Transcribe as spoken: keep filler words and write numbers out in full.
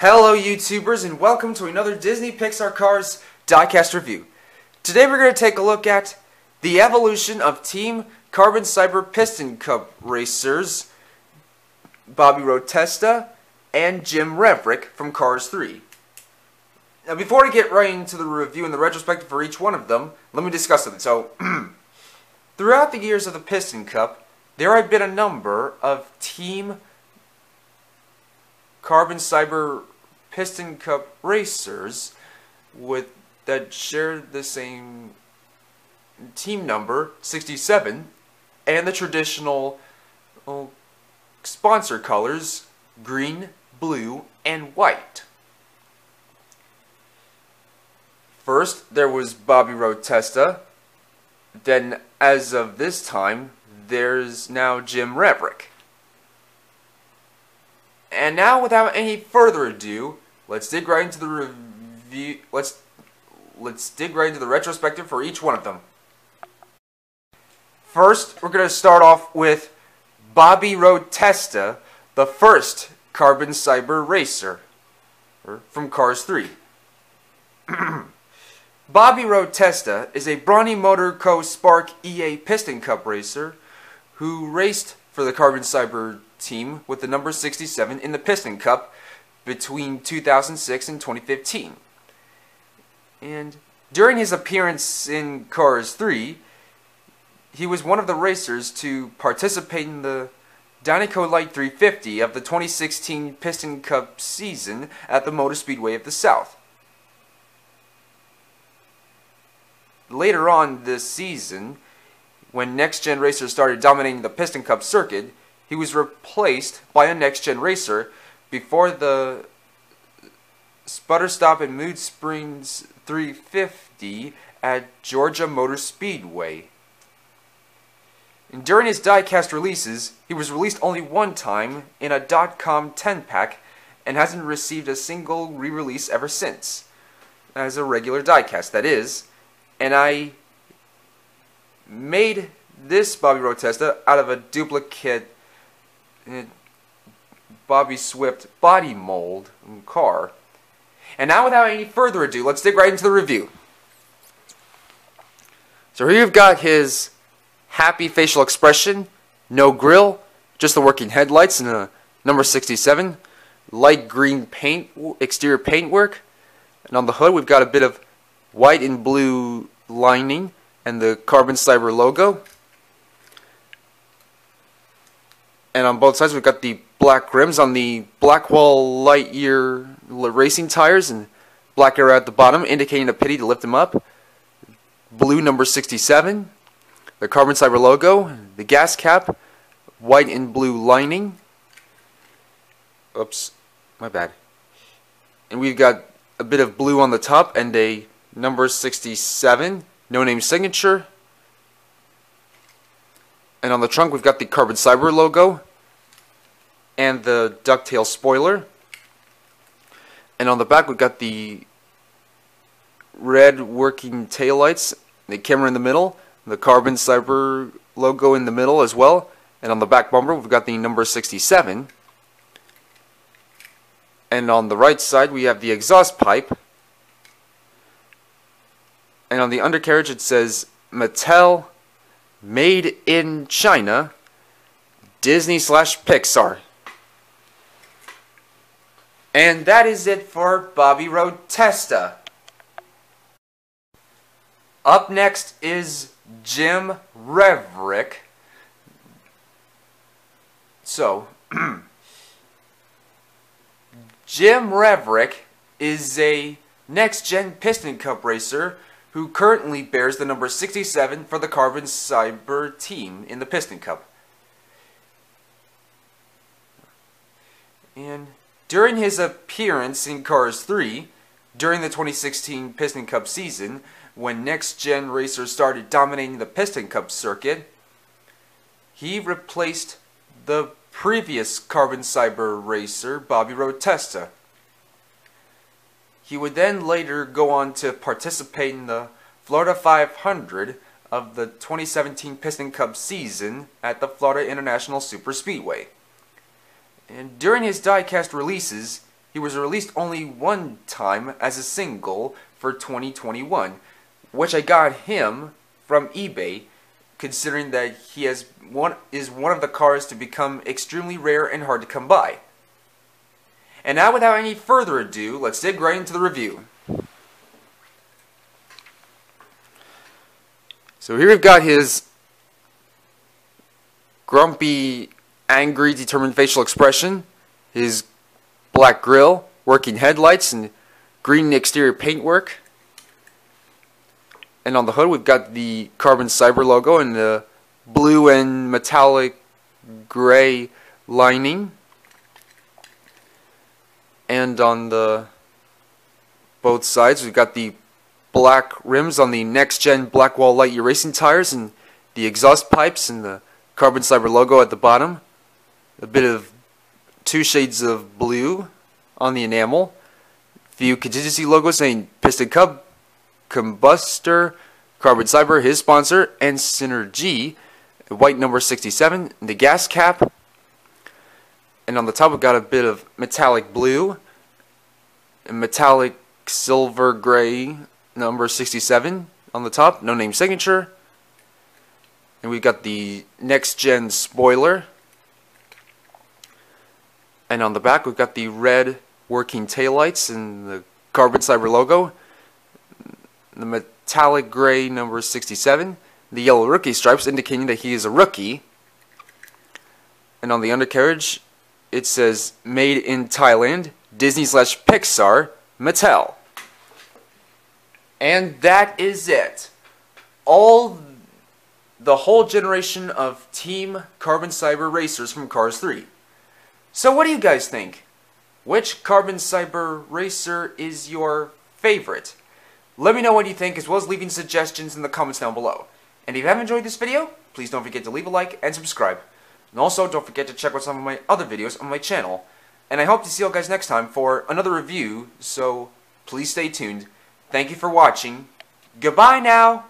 Hello YouTubers, and welcome to another Disney Pixar Cars diecast review. Today we're going to take a look at the evolution of Team Carbon Cyber Piston Cup racers Bobby Roadtesta and Jim Reverick from Cars three. Now before I get right into the review and the retrospective for each one of them, let me discuss something. So, throughout the years of the Piston Cup, there have been a number of Team Carbon Cyber Piston Cup racers with that share the same team number, sixty-seven, and the traditional well, sponsor colors, green, blue, and white. First, there was Bobby Roadtesta. Then, as of this time, there's now Jim Reverick. And now, without any further ado, let's dig right into the review. Let's let's dig right into the retrospective for each one of them. First, we're going to start off with Bobby Roadtesta, the first Carbon Cyber racer from Cars three. Bobby Roadtesta is a Brawny Motor Co. Spark E A Piston Cup racer who raced for the Carbon Cyber team with the number sixty-seven in the Piston Cup between two thousand six and twenty fifteen. And during his appearance in Cars three, he was one of the racers to participate in the Dinoco Light three fifty of the twenty sixteen Piston Cup season at the Motor Speedway of the South. Later on this season, when next-gen racers started dominating the Piston Cup circuit, he was replaced by a next-gen racer before the sputter stop in Mood Springs three fifty at Georgia Motor Speedway. And during his diecast releases, he was released only one time in a dot-com ten-pack and hasn't received a single re-release ever since, as a regular diecast, that is. And I made this Bobby Roadtesta out of a duplicate Bobby Swift body mold and car. And now, without any further ado, let's dig right into the review. So here you've got his happy facial expression, no grill, just the working headlights and a number sixty-seven, light green paint, exterior paintwork, and on the hood we've got a bit of white and blue lining and the Carbon Cyber logo. And on both sides we've got the black rims on the Blackwell Lightyear Racing tires and black arrow at the bottom indicating a pity to lift them up. Blue number sixty-seven, the Carbon Cyber logo, the gas cap, white and blue lining. Oops, my bad. And we've got a bit of blue on the top and a number sixty-seven, no-name signature. And on the trunk we've got the Carbon Cyber logo and the ducktail spoiler. And on the back we've got the red working taillights, the camera in the middle, the Carbon Cyber logo in the middle as well. And on the back bumper we've got the number sixty-seven. And on the right side we have the exhaust pipe. And on the undercarriage it says Mattel, made in China, Disney slash Pixar. And that is it for Bobby Roadtesta. Up next is Jim Reverick. So, Jim Reverick is a next-gen Piston Cup racer who currently bears the number sixty-seven for the Carbon Cyber team in the Piston Cup. And during his appearance in Cars three, during the twenty sixteen Piston Cup season, when next-gen racers started dominating the Piston Cup circuit, he replaced the previous Carbon Cyber racer, Bobby Roadtesta. He would then later go on to participate in the Florida five hundred of the twenty seventeen Piston Cup season at the Florida International Super Speedway. And during his diecast releases, He was released only one time as a single for twenty twenty-one, which I got him from eBay, considering that he has one is one of the cars to become extremely rare and hard to come by. And now, without any further ado, let's dig right into the review. So here we've got his grumpy, angry, determined facial expression, his black grille, working headlights, and green exterior paintwork. And on the hood we've got the Carbon Cyber logo and the blue and metallic gray lining. And on the both sides we've got the black rims on the next-gen Blackwall Lightyear Racing tires and the exhaust pipes and the Carbon Cyber logo at the bottom. A bit of two shades of blue on the enamel. Few contingency logos saying Piston Cup, Combustor, Carbon Cyber, his sponsor, and Synergy. White number sixty-seven, the gas cap. And on the top we've got a bit of metallic blue, and metallic silver gray number sixty-seven on the top, no name signature. And we've got the next gen spoiler. And on the back we've got the red working taillights and the Carbon Cyber logo, the metallic gray number sixty-seven, the yellow rookie stripes indicating that he is a rookie. And on the undercarriage it says made in Thailand, Disney slash Pixar, Mattel. And that is it. All the whole generation of Team Carbon Cyber racers from Cars three. So what do you guys think? Which Carbon Cyber racer is your favorite? Let me know what you think, as well as leaving suggestions in the comments down below. And if you have enjoyed this video, please don't forget to leave a like and subscribe. And also don't forget to check out some of my other videos on my channel. And I hope to see you guys next time for another review, so please stay tuned. Thank you for watching. Goodbye now!